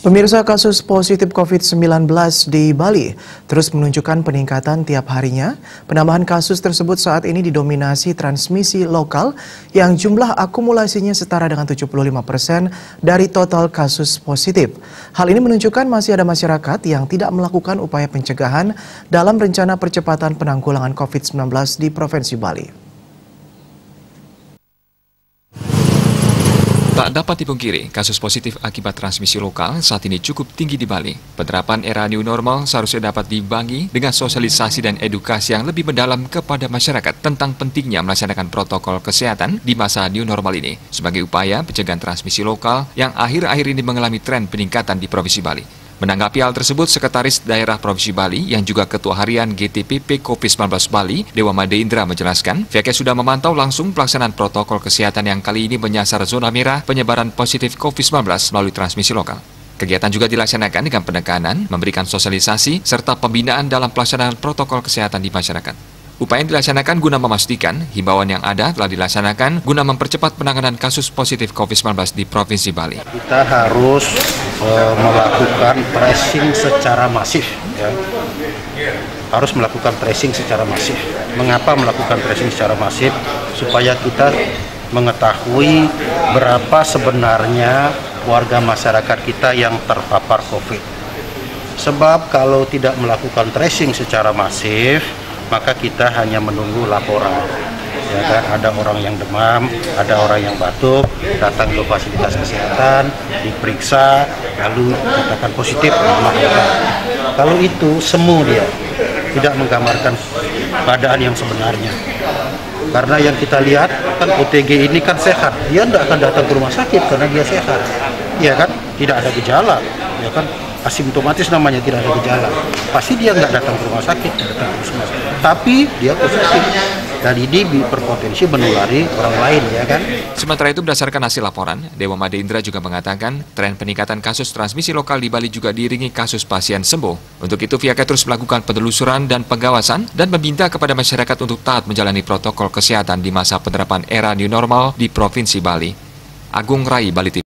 Pemirsa, kasus positif COVID-19 di Bali terus menunjukkan peningkatan tiap harinya. Penambahan kasus tersebut saat ini didominasi transmisi lokal yang jumlah akumulasinya setara dengan 75% dari total kasus positif. Hal ini menunjukkan masih ada masyarakat yang tidak melakukan upaya pencegahan dalam rencana percepatan penanggulangan COVID-19 di Provinsi Bali. Tak dapat dipungkiri, kasus positif akibat transmisi lokal saat ini cukup tinggi di Bali. Penerapan era new normal seharusnya dapat diimbangi dengan sosialisasi dan edukasi yang lebih mendalam kepada masyarakat tentang pentingnya melaksanakan protokol kesehatan di masa new normal ini sebagai upaya pencegahan transmisi lokal yang akhir-akhir ini mengalami tren peningkatan di Provinsi Bali. Menanggapi hal tersebut, Sekretaris Daerah Provinsi Bali yang juga Ketua Harian GTPP COVID-19 Bali, Dewa Made Indra menjelaskan, pihaknya sudah memantau langsung pelaksanaan protokol kesehatan yang kali ini menyasar zona merah penyebaran positif COVID-19 melalui transmisi lokal. Kegiatan juga dilaksanakan dengan penekanan, memberikan sosialisasi, serta pembinaan dalam pelaksanaan protokol kesehatan di masyarakat. Upaya yang dilaksanakan guna memastikan himbauan yang ada telah dilaksanakan guna mempercepat penanganan kasus positif COVID-19 di Provinsi Bali. Kita harus melakukan tracing secara masif. Ya. Harus melakukan tracing secara masif. Mengapa melakukan tracing secara masif? Supaya kita mengetahui berapa sebenarnya warga masyarakat kita yang terpapar COVID. Sebab kalau tidak melakukan tracing secara masif, maka kita hanya menunggu laporan, ya kan? Ada orang yang demam, ada orang yang batuk, datang ke fasilitas kesehatan, diperiksa, lalu dikatakan positif. Kalau itu semu, dia tidak menggambarkan keadaan yang sebenarnya. Karena yang kita lihat kan OTG ini kan sehat, dia tidak akan datang ke rumah sakit karena dia sehat, ya kan? Tidak ada gejala, ya kan? Asimptomatis namanya, tidak ada gejala, pasti dia nggak datang ke rumah sakit, tapi dia positif dan ini berpotensi menulari orang lain, ya kan. Sementara itu, berdasarkan hasil laporan, Dewa Made Indra juga mengatakan tren peningkatan kasus transmisi lokal di Bali juga diiringi kasus pasien sembuh. Untuk itu pihaknya terus melakukan penelusuran dan pengawasan dan meminta kepada masyarakat untuk taat menjalani protokol kesehatan di masa penerapan era new normal di Provinsi Bali. Agung Rai, Bali TV.